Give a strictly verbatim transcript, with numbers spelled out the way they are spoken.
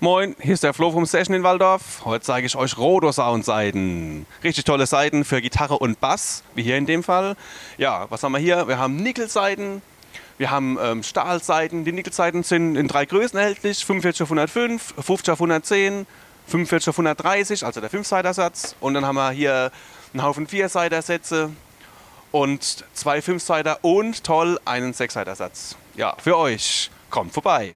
Moin, hier ist der Flo vom Session in Waldorf. Heute zeige ich euch Rotosound-Saiten. Richtig tolle Saiten für Gitarre und Bass, wie hier in dem Fall. Ja, was haben wir hier? Wir haben Nickel-Saiten, wir haben ähm, Stahl-Saiten. Die Nickel-Saiten sind in drei Größen erhältlich: fünfundvierzig auf hundertfünf, fünfzig auf hundertzehn, fünfundvierzig auf hundertdreißig, also der fünf-Seiter-Satz. Und dann haben wir hier einen Haufen vier-Seiter-Sätze und zwei fünf-Seiter und toll einen sechs-Seiter-Satz. Ja, für euch. Kommt vorbei.